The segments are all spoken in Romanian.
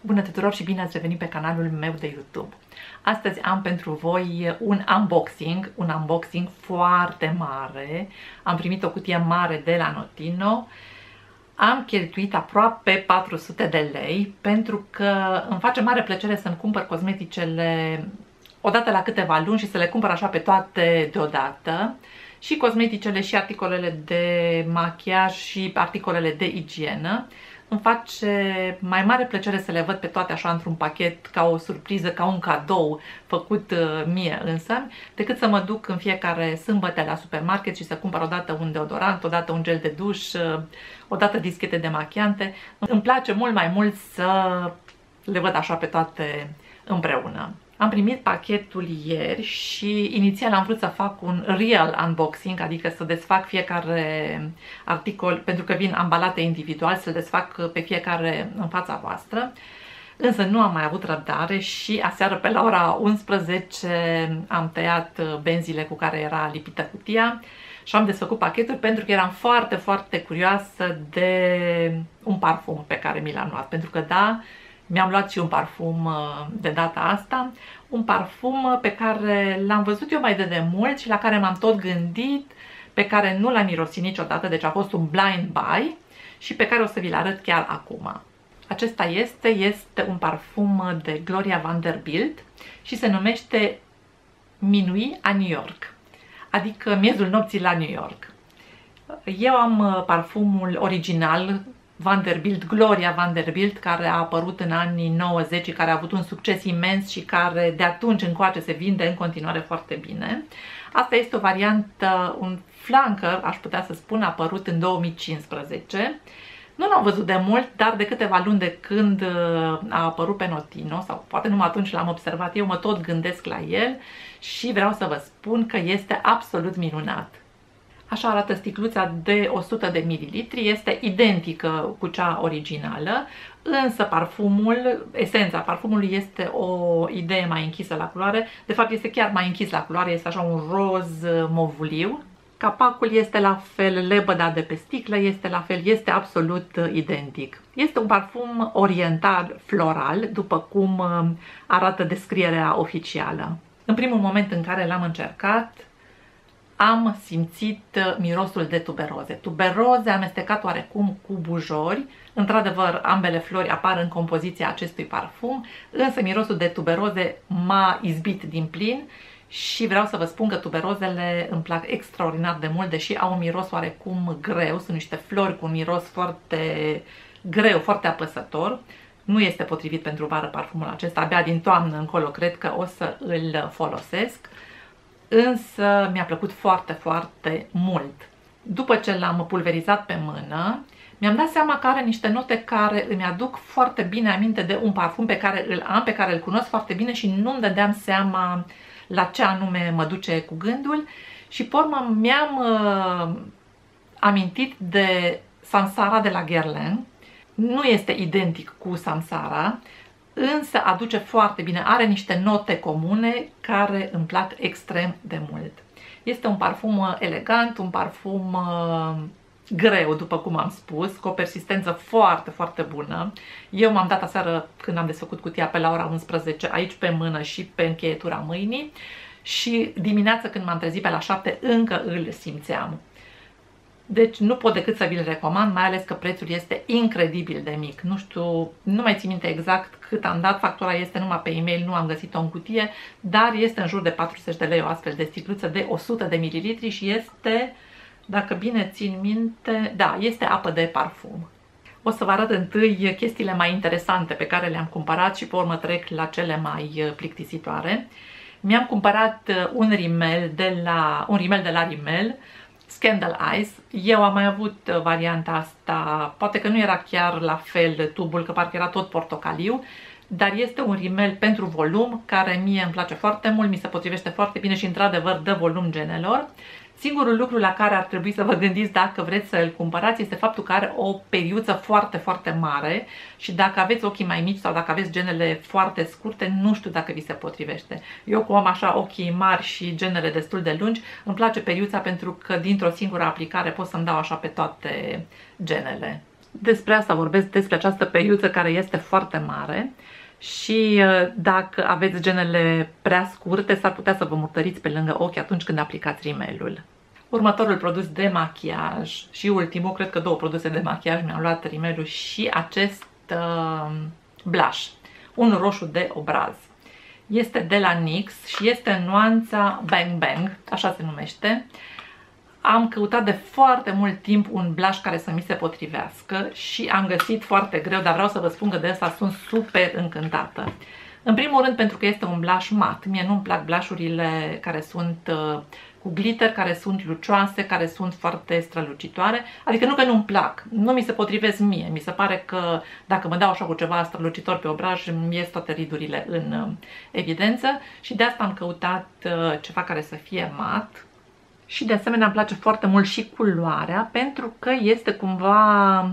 Bună tuturor și bine ați revenit pe canalul meu de YouTube. Astăzi am pentru voi un unboxing foarte mare. Am primit o cutie mare de la Notino. Am cheltuit aproape 400 de lei pentru că îmi face mare plăcere să-mi cumpăr cosmeticele odată la câteva luni și să le cumpăr așa pe toate deodată. Și cosmeticele, și articolele de machiaj, și articolele de igienă. Îmi face mai mare plăcere să le văd pe toate așa într-un pachet, ca o surpriză, ca un cadou făcut mie însă, decât să mă duc în fiecare sâmbătă la supermarket și să cumpăr odată un deodorant, odată un gel de duș, odată dischete de machiante. Îmi place mult mai mult să le văd așa pe toate împreună. Am primit pachetul ieri și inițial am vrut să fac un real unboxing, adică să desfac fiecare articol, pentru că vin ambalate individual, să-l desfac pe fiecare în fața voastră. Însă nu am mai avut răbdare și aseară pe la ora 11 am tăiat benzile cu care era lipită cutia și am desfăcut pachetul pentru că eram foarte, foarte curioasă de un parfum pe care mi l-am luat, pentru că da, mi-am luat și un parfum de data asta, un parfum pe care l-am văzut eu mai de demult și la care m-am tot gândit, pe care nu l-am mirosit niciodată, deci a fost un blind buy și pe care o să vi-l arăt chiar acum. Acesta este un parfum de Gloria Vanderbilt și se numește Minuit a New York, adică miezul nopții la New York. Eu am parfumul original Vanderbilt, Gloria Vanderbilt, care a apărut în anii 90, care a avut un succes imens și care de atunci încoace se vinde în continuare foarte bine. Asta este o variantă, un flanker, aș putea să spun, apărut în 2015. Nu l-am văzut de mult, dar de câteva luni de când a apărut pe Notino, sau poate numai atunci l-am observat, eu mă tot gândesc la el și vreau să vă spun că este absolut minunat. Așa arată sticluța de 100 de mililitri, este identică cu cea originală, însă parfumul, esența parfumului este o idee mai închisă la culoare, de fapt este chiar mai închis la culoare, este așa un roz movuliu. Capacul este la fel, lebăda de pe sticlă este la fel, este absolut identic. Este un parfum oriental floral, după cum arată descrierea oficială. În primul moment în care l-am încercat, am simțit mirosul de tuberoze. Tuberoze amestecat oarecum cu bujori. Într-adevăr, ambele flori apar în compoziția acestui parfum, însă mirosul de tuberoze m-a izbit din plin și vreau să vă spun că tuberozele îmi plac extraordinar de mult, deși au un miros oarecum greu. Sunt niște flori cu un miros foarte greu, foarte apăsător. Nu este potrivit pentru vară parfumul acesta. Abia din toamnă încolo cred că o să îl folosesc. Însă mi-a plăcut foarte, foarte mult. După ce l-am pulverizat pe mână, mi-am dat seama că are niște note care îmi aduc foarte bine aminte de un parfum pe care îl am, pe care îl cunosc foarte bine și nu-mi dădeam seama la ce anume mă duce cu gândul. Și pe urmă mi-am amintit de Samsara de la Guerlain. Nu este identic cu Samsara, însă aduce foarte bine, are niște note comune care îmi plac extrem de mult. Este un parfum elegant, un parfum greu, după cum am spus, cu o persistență foarte, foarte bună. Eu m-am dat aseară, când am desfăcut cutia, pe la ora 11, aici pe mână și pe încheietura mâinii și dimineața când m-am trezit pe la 7 încă îl simțeam. Deci nu pot decât să vi-l recomand, mai ales că prețul este incredibil de mic. Nu știu, nu mai țin minte exact cât am dat, factura este numai pe e-mail, nu am găsit-o în cutie, dar este în jur de 40 de lei o astfel de sticluță de 100 de mililitri și este, dacă bine țin minte, da, este apă de parfum. O să vă arăt întâi chestiile mai interesante pe care le-am cumpărat și pe urmă trec la cele mai plictisitoare. Mi-am cumpărat un rimel de la Rimmel Scandal Eyes. Eu am mai avut varianta asta, poate că nu era chiar la fel tubul, că parcă era tot portocaliu, dar este un rimel pentru volum care mie îmi place foarte mult, mi se potrivește foarte bine și într-adevăr dă volum genelor. Singurul lucru la care ar trebui să vă gândiți dacă vreți să îl cumpărați este faptul că are o periuță foarte, foarte mare și dacă aveți ochii mai mici sau dacă aveți genele foarte scurte, nu știu dacă vi se potrivește. Eu, cum am așa ochii mari și genele destul de lungi, îmi place periuța pentru că dintr-o singură aplicare pot să-mi dau așa pe toate genele. despre asta vorbesc, despre această periuță care este foarte mare și dacă aveți genele prea scurte, s-ar putea să vă murdăriți pe lângă ochi atunci când aplicați rimelul. Următorul produs de machiaj și ultimul, cred că două produse de machiaj mi-am luat, rimelul și acest blush, un roșu de obraz. Este de la NYX și este în nuanța Bang Bang, așa se numește. Am căutat de foarte mult timp un blush care să mi se potrivească și am găsit foarte greu, dar vreau să vă spun că de asta sunt super încântată. În primul rând pentru că este un blush mat. Mie nu-mi plac blush-urile care sunt cu glitter, care sunt lucioase, care sunt foarte strălucitoare. Adică nu că nu-mi plac, nu mi se potrivesc mie. Mi se pare că dacă mă dau așa cu ceva strălucitor pe obraz, îmi ies toate ridurile în evidență. Și de asta am căutat ceva care să fie mat. Și de asemenea îmi place foarte mult și culoarea, pentru că este cumva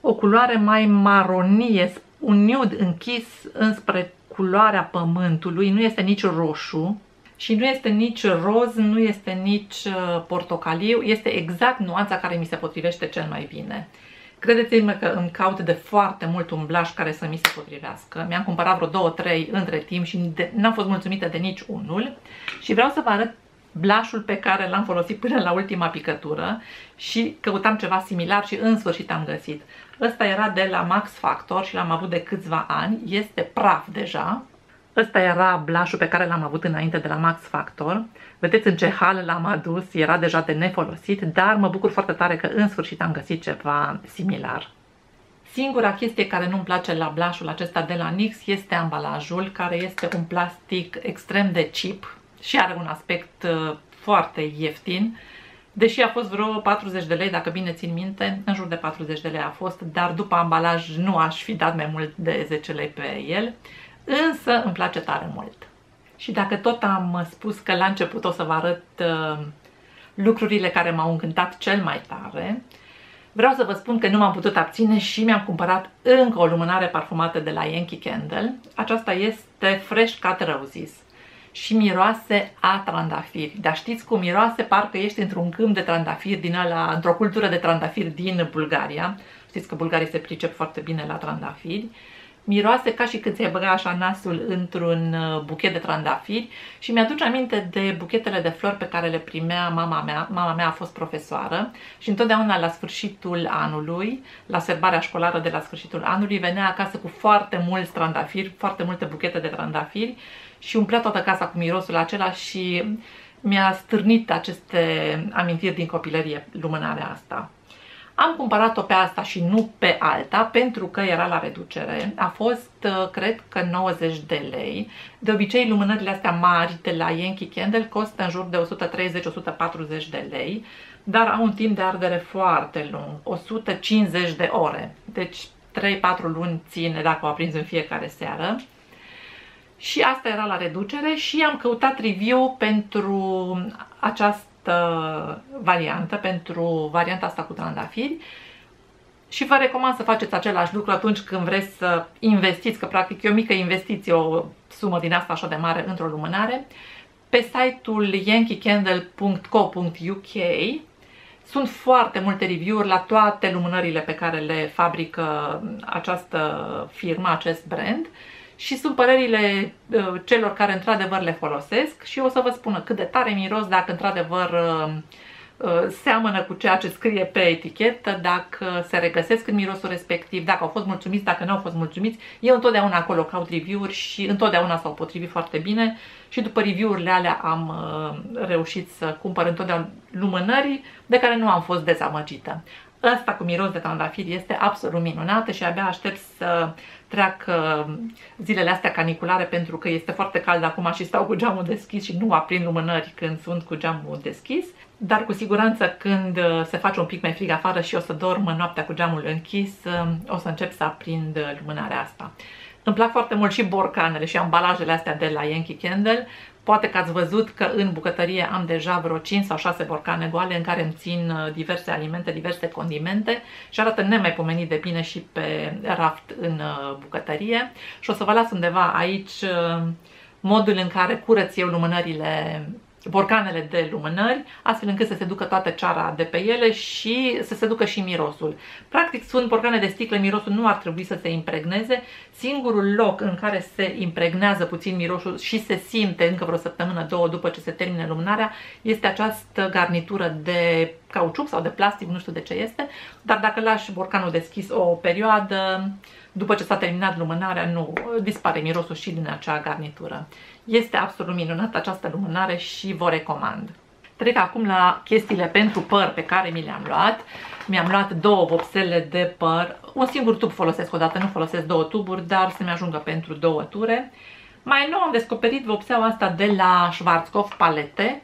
o culoare mai maronie, un nude închis înspre culoarea pământului, nu este nici roșu și nu este nici roz, nu este nici portocaliu, este exact nuanța care mi se potrivește cel mai bine. Credeți-mă că îmi caut de foarte mult un blush care să mi se potrivească. Mi-am cumpărat vreo 2-3 între timp și n-am fost mulțumită de nici unul și vreau să vă arăt blush-ul pe care l-am folosit până la ultima picătură și căutam ceva similar și în sfârșit am găsit. Ăsta era de la Max Factor și l-am avut de câțiva ani, este praf deja. Ăsta era blush-ul pe care l-am avut înainte de la Max Factor. Vedeți în ce hal l-am adus, era deja de nefolosit, dar mă bucur foarte tare că în sfârșit am găsit ceva similar. Singura chestie care nu-mi place la blush-ul acesta de la NYX este ambalajul, care este un plastic extrem de cheap și are un aspect foarte ieftin, deși a fost vreo 40 de lei, dacă bine țin minte, în jur de 40 de lei a fost, dar după ambalaj nu aș fi dat mai mult de 10 lei pe el, însă îmi place tare mult. Și dacă tot am spus că la început o să vă arăt lucrurile care m-au încântat cel mai tare, vreau să vă spun că nu m-am putut abține și mi-am cumpărat încă o lumânare parfumată de la Yankee Candle. Aceasta este Fresh Cut Roses și miroase a trandafiri. Dar știți cum miroase? Parcă ești într-un câmp de trandafiri din ăla, într-o cultură de trandafiri din Bulgaria. Știți că bulgarii se pricep foarte bine la trandafiri. Miroase ca și când ți-ai băga așa nasul într-un buchet de trandafiri și mi-aduce aminte de buchetele de flori pe care le primea mama mea. Mama mea a fost profesoară și întotdeauna la sfârșitul anului, la sărbarea școlară de la sfârșitul anului, venea acasă cu foarte mulți trandafiri, foarte multe buchete de trandafiri și umplea toată casa cu mirosul acela și mi-a stârnit aceste amintiri din copilărie lumânarea asta. Am cumpărat-o pe asta și nu pe alta pentru că era la reducere. A fost, cred că, 90 de lei. De obicei, lumânările astea mari de la Yankee Candle costă în jur de 130-140 de lei, dar au un timp de ardere foarte lung, 150 de ore. Deci 3-4 luni ține dacă o aprinzi în fiecare seară. Și asta era la reducere și am căutat review pentru această variantă, pentru varianta asta cu trandafiri și vă recomand să faceți același lucru atunci când vreți să investiți, că practic e o mică investiție, o sumă din asta așa de mare într-o lumânare. Pe site-ul yankeecandle.co.uk sunt foarte multe review-uri la toate lumânările pe care le fabrică această firmă, acest brand. Și sunt părerile celor care într-adevăr le folosesc și o să vă spună cât de tare miros, dacă într-adevăr seamănă cu ceea ce scrie pe etichetă, dacă se regăsesc în mirosul respectiv, dacă au fost mulțumiți, dacă nu au fost mulțumiți. Eu întotdeauna acolo caut review-uri și întotdeauna s-au potrivit foarte bine și după review-urile alea am reușit să cumpăr întotdeauna lumânări de care nu am fost dezamăgită. Asta cu miros de trandafir este absolut minunată și abia aștept să treacă zilele astea caniculare pentru că este foarte cald acum și stau cu geamul deschis și nu aprind lumânări când sunt cu geamul deschis. Dar cu siguranță când se face un pic mai frig afară și o să dorm noaptea cu geamul închis, o să încep să aprind lumânarea asta. Îmi plac foarte mult și borcanele și ambalajele astea de la Yankee Candle. Poate că ați văzut că în bucătărie am deja vreo 5 sau 6 borcane goale în care îmi țin diverse alimente, diverse condimente și arată nemaipomenit de bine și pe raft în bucătărie. Și o să vă las undeva aici modul în care curăț eu lumânările borcanele de lumânări, astfel încât să se ducă toată ceara de pe ele și să se ducă și mirosul. Practic sunt borcane de sticlă, mirosul nu ar trebui să se impregneze. Singurul loc în care se impregnează puțin mirosul și se simte încă vreo săptămână, două după ce se termine lumânarea, este această garnitură de cauciuc sau de plastic, nu știu de ce este, dar dacă lași borcanul deschis o perioadă, după ce s-a terminat lumânarea, nu dispare mirosul și din acea garnitură. Este absolut minunată această lumânare și vă recomand. Trec acum la chestiile pentru păr pe care mi le-am luat. Mi-am luat două vopsele de păr. Un singur tub folosesc odată, nu folosesc două tuburi, dar să-mi ajungă pentru două ture. Mai nou am descoperit vopseaua asta de la Schwarzkopf Palette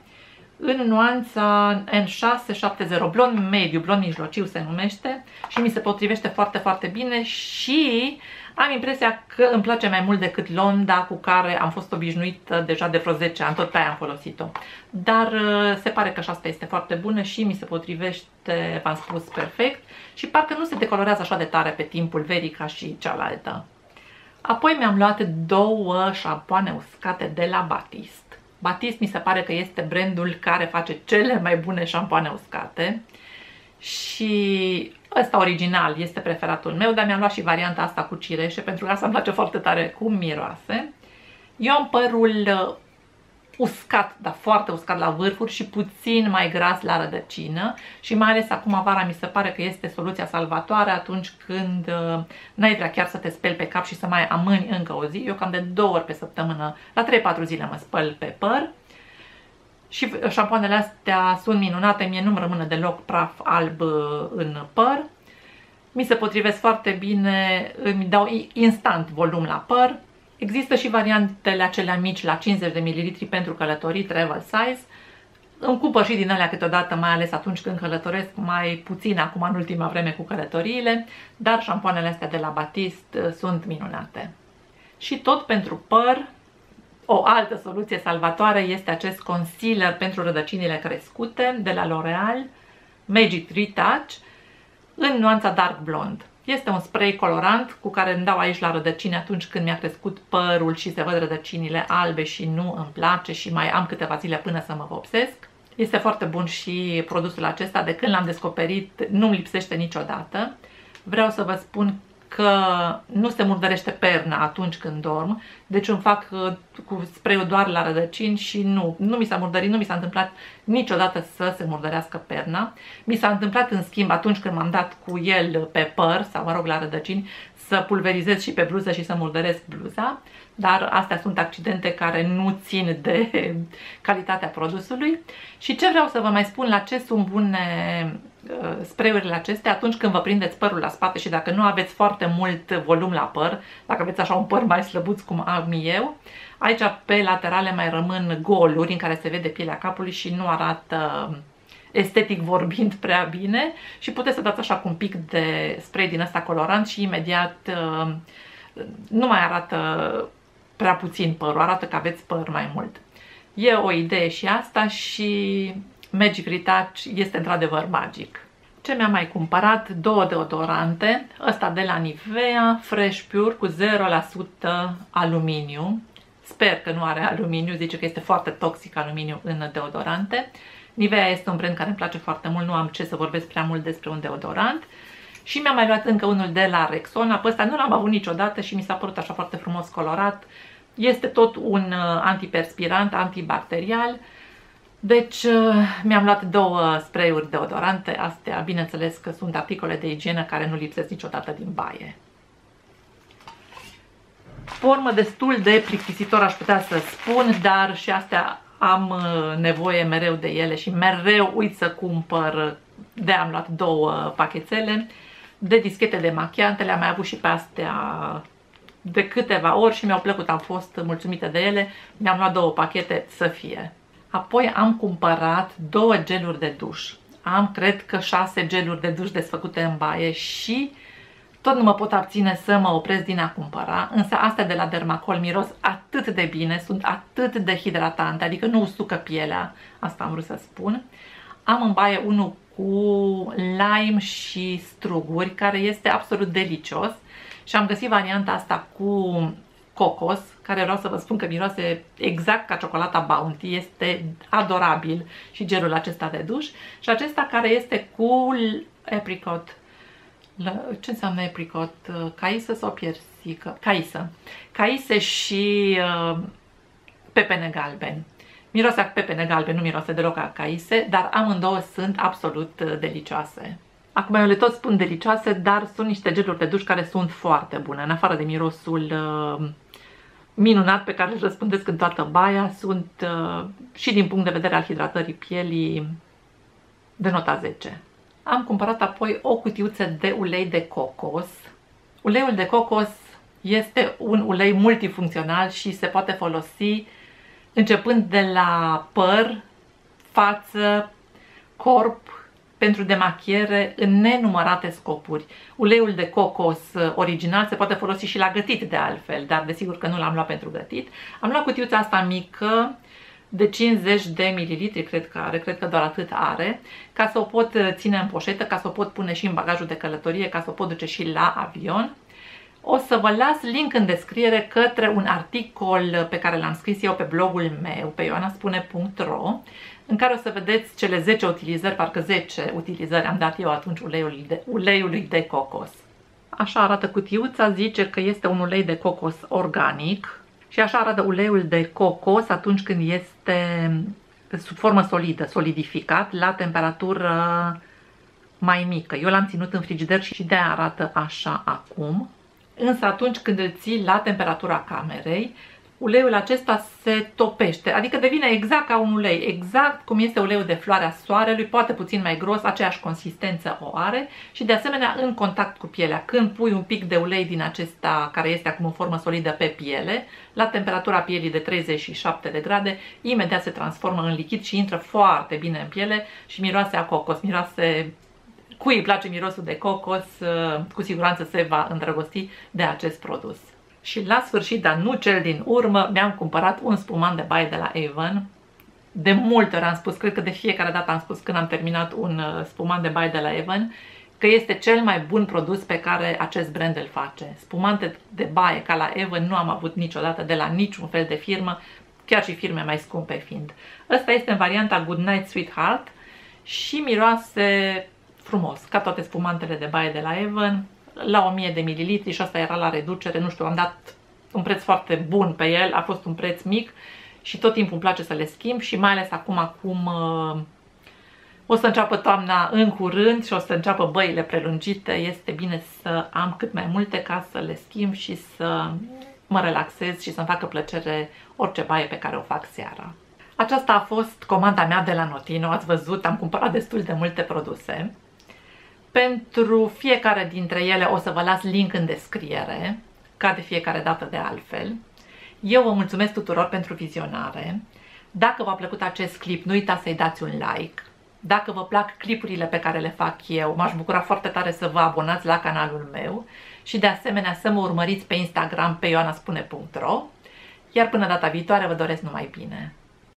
în nuanța N670, blond mediu, blond mijlociu se numește și mi se potrivește foarte, foarte bine și am impresia că îmi place mai mult decât Londa, cu care am fost obișnuită deja de vreo 10 ani, tot pe aia am folosit-o. Dar se pare că și asta este foarte bună și mi se potrivește, v-am spus, perfect și parcă nu se decolorează așa de tare pe timpul verii ca și cealaltă. Apoi mi-am luat două șampoane uscate de la Batiste. Batiste mi se pare că este brandul care face cele mai bune șampoane uscate și ăsta original este preferatul meu, dar mi-am luat și varianta asta cu cireșe pentru că asta îmi place foarte tare cum miroase. Eu am părul uscat, dar foarte uscat la vârfuri și puțin mai gras la rădăcină și mai ales acum vara mi se pare că este soluția salvatoare atunci când n-ai vrea chiar să te speli pe cap și să mai amâni încă o zi. Eu cam de 2 ori pe săptămână, la 3-4 zile mă spăl pe păr și șampoanele astea sunt minunate, mie nu-mi rămâne deloc praf alb în păr, mi se potrivesc foarte bine, îmi dau instant volum la păr. Există și variantele acelea mici la 50 de ml pentru călătorii, travel size. Îmi cumpăr și din alea câteodată, mai ales atunci când călătoresc, mai puțin acum în ultima vreme cu călătoriile, dar șampoanele astea de la Batiste sunt minunate. Și tot pentru păr, o altă soluție salvatoare este acest concealer pentru rădăcinile crescute de la L'Oreal Magic Retouch în nuanța Dark Blonde. Este un spray colorant cu care îmi dau aici la rădăcini atunci când mi-a crescut părul și se văd rădăcinile albe și nu îmi place și mai am câteva zile până să mă vopsesc. Este foarte bun și produsul acesta, de când l-am descoperit nu-mi lipsește niciodată. Vreau să vă spun că nu se murdărește perna atunci când dorm, deci îmi fac cu spray-ul doar la rădăcini și nu mi s-a murdărit, nu mi s-a întâmplat niciodată să se murdărească perna. Mi s-a întâmplat în schimb atunci când m-am dat cu el pe păr sau, mă rog, la rădăcini, să pulverizez și pe bluză și să murdăresc bluza, dar astea sunt accidente care nu țin de calitatea produsului. Și ce vreau să vă mai spun, la ce sunt bune spray-urile acestea atunci când vă prindeți părul la spate și dacă nu aveți foarte mult volum la păr, dacă aveți așa un păr mai slăbuț cum am eu, aici pe laterale mai rămân goluri în care se vede pielea capului și nu arată, estetic vorbind, prea bine și puteți să dați așa cu un pic de spray din ăsta colorant și imediat nu mai arată prea puțin părul, arată că aveți păr mai mult. E o idee și asta și Magic Retouch este într-adevăr magic. Ce mi-am mai cumpărat? Două deodorante, ăsta de la Nivea Fresh Pure cu 0% aluminiu. Sper că nu are aluminiu, zice că este foarte toxic aluminiu în deodorante. Nivea este un brand care îmi place foarte mult, nu am ce să vorbesc prea mult despre un deodorant. Și mi-am mai luat încă unul de la Rexona, pe ăsta nu l-am avut niciodată și mi s-a părut așa foarte frumos colorat. Este tot un antiperspirant, antibacterial. Deci mi-am luat două spray-uri deodorante, astea bineînțeles că sunt articole de igienă care nu lipsesc niciodată din baie. Formă destul de plictisitor aș putea să spun, dar și astea am nevoie mereu de ele și mereu uit să cumpăr, de am luat două pachetele de dischete de machiante, le-am mai avut și pe astea de câteva ori și mi-au plăcut, am fost mulțumită de ele, mi-am luat două pachete să fie. Apoi am cumpărat două geluri de duș. Am, cred că, 6 geluri de duș desfăcute în baie și tot nu mă pot abține să mă opresc din a cumpăra, însă astea de la Dermacol miros atât de bine, sunt atât de hidratante, adică nu usucă pielea, asta am vrut să spun. Am în baie unul cu lime și struguri, care este absolut delicios și am găsit varianta asta cu cocos, care vreau să vă spun că miroase exact ca ciocolata Bounty, este adorabil și gelul acesta de duș, și acesta care este cu apricot. Ce înseamnă apricot? Caisă sau piersică? Caisă. Caise și pepene galben. Miroase a pepene galben, nu miroase deloc a caise, dar amândouă sunt absolut delicioase. Acum eu le tot spun delicioase, dar sunt niște geluri de duș care sunt foarte bune. În afară de mirosul minunat pe care îl răspândesc în toată baia, sunt și din punct de vedere al hidratării pielii de nota 10. Am cumpărat apoi o cutiuță de ulei de cocos. Uleiul de cocos este un ulei multifuncțional și se poate folosi începând de la păr, față, corp, pentru demachiere în nenumărate scopuri. Uleiul de cocos original se poate folosi și la gătit de altfel, dar desigur că nu l-am luat pentru gătit. Am luat cutiuța asta mică de 50 de mililitri, cred că doar atât are, ca să o pot ține în poșetă, ca să o pot pune și în bagajul de călătorie, ca să o pot duce și la avion. O să vă las link în descriere către un articol pe care l-am scris eu pe blogul meu, pe ioanaspune.ro, în care o să vedeți cele 10 utilizări, parcă 10 utilizări am dat eu atunci uleiului de cocos. Așa arată cutiuța, zice că este un ulei de cocos organic și așa arată uleiul de cocos atunci când este sub formă solidă, solidificat, la temperatură mai mică. Eu l-am ținut în frigider și de-aia arată așa acum. Însă atunci când îl ții la temperatura camerei, uleiul acesta se topește, adică devine exact ca un ulei, exact cum este uleiul de floarea soarelui, poate puțin mai gros, aceeași consistență o are și de asemenea în contact cu pielea. Când pui un pic de ulei din acesta, care este acum în formă solidă, pe piele, la temperatura pielii de 37 de grade, imediat se transformă în lichid și intră foarte bine în piele și miroase a cocos, miroase... Cui îi place mirosul de cocos, cu siguranță se va îndrăgosti de acest produs. Și la sfârșit, dar nu cel din urmă, mi-am cumpărat un spuman de baie de la Avon. De multe ori am spus, cred că de fiecare dată am spus când am terminat un spuman de baie de la Avon, că este cel mai bun produs pe care acest brand îl face. Spumante de baie ca la Avon nu am avut niciodată de la niciun fel de firmă, chiar și firme mai scumpe fiind. Ăsta este în varianta Goodnight Sweetheart și miroase... frumos, ca toate spumantele de baie de la Avon, la 1000 de mililitri și asta era la reducere, nu știu, am dat un preț foarte bun pe el, a fost un preț mic și tot timpul îmi place să le schimb și mai ales acum o să înceapă toamna în curând și o să înceapă băile prelungite, este bine să am cât mai multe ca să le schimb și să mă relaxez și să-mi facă plăcere orice baie pe care o fac seara. Aceasta a fost comanda mea de la Notino, ați văzut, am cumpărat destul de multe produse. Pentru fiecare dintre ele o să vă las link în descriere, ca de fiecare dată de altfel. Eu vă mulțumesc tuturor pentru vizionare. Dacă v-a plăcut acest clip, nu uitați să-i dați un like. Dacă vă plac clipurile pe care le fac eu, m-aș bucura foarte tare să vă abonați la canalul meu și de asemenea să mă urmăriți pe Instagram pe ioanaspune.ro. Iar până data viitoare vă doresc numai bine!